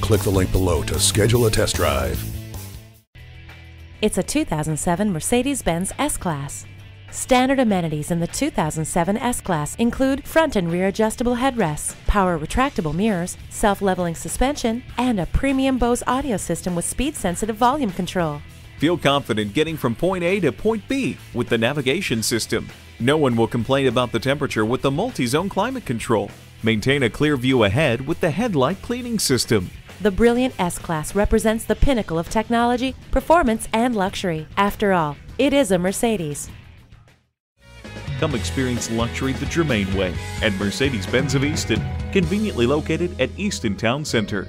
Click the link below to schedule a test drive. It's a 2007 Mercedes-Benz S-Class. Standard amenities in the 2007 S-Class include front and rear adjustable headrests, power retractable mirrors, self-leveling suspension, and a premium Bose audio system with speed-sensitive volume control. Feel confident getting from point A to point B with the navigation system. No one will complain about the temperature with the multi-zone climate control. Maintain a clear view ahead with the headlight cleaning system. The brilliant S-Class represents the pinnacle of technology, performance, and luxury. After all, it is a Mercedes. Come experience luxury the Germain way at Mercedes-Benz of Easton, conveniently located at Easton Town Center.